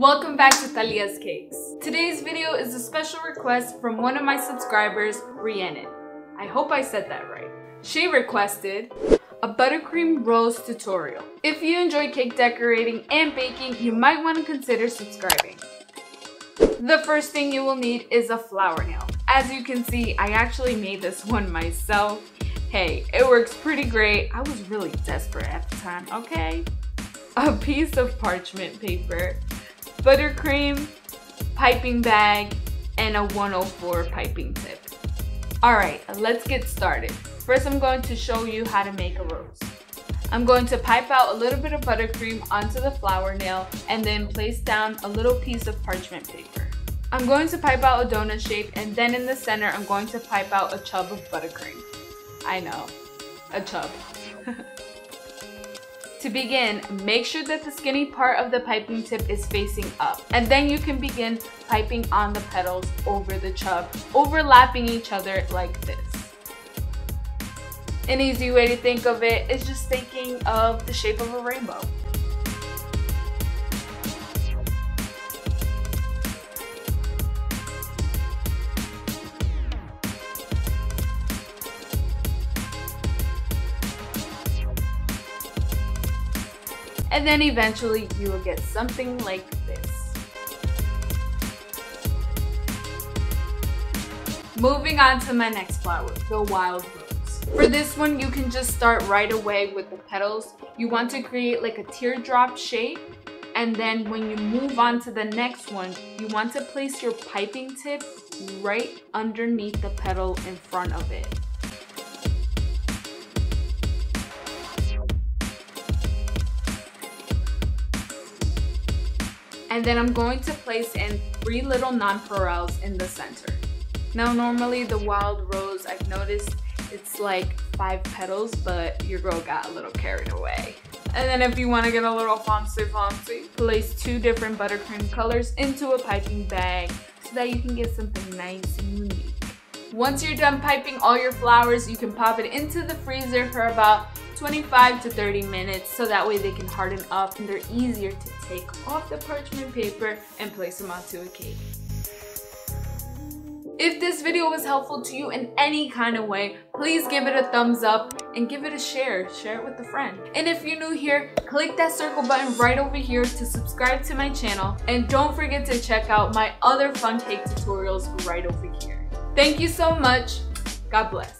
Welcome back to Thalia's Cakes. Today's video is a special request from one of my subscribers, Rhiannon. I hope I said that right. She requested a buttercream rose tutorial. If you enjoy cake decorating and baking, you might want to consider subscribing. The first thing you will need is a flour nail. As you can see, I actually made this one myself. Hey, it works pretty great. I was really desperate at the time, okay? A piece of parchment paper, buttercream, piping bag, and a 104 piping tip. Alright, let's get started. First, I'm going to show you how to make a rose. I'm going to pipe out a little bit of buttercream onto the flour nail and then place down a little piece of parchment paper. I'm going to pipe out a donut shape, and then in the center, I'm going to pipe out a chub of buttercream. I know, a chub. To begin, make sure that the skinny part of the piping tip is facing up, and then you can begin piping on the petals over the chub, overlapping each other like this. An easy way to think of it is just thinking of the shape of a rainbow. And then eventually you will get something like this. Moving on to my next flower, the wild rose. For this one, you can just start right away with the petals. You want to create like a teardrop shape, and then when you move on to the next one, you want to place your piping tip right underneath the petal in front of it. And then I'm going to place in 3 little nonpareils in the center. Now normally the wild rose, I've noticed it's like 5 petals, but your girl got a little carried away. And then if you want to get a little fancy, place 2 different buttercream colors into a piping bag so that you can get something nice and unique. Once you're done piping all your flowers, you can pop it into the freezer for about 25 to 30 minutes, so that way they can harden up and they're easier to take off the parchment paper and place them onto a cake. If this video was helpful to you in any kind of way, please give it a thumbs up and give it a share. Share it with a friend. And if you're new here, click that circle button right over here to subscribe to my channel. And don't forget to check out my other fun cake tutorials right over here. Thank you so much. God bless.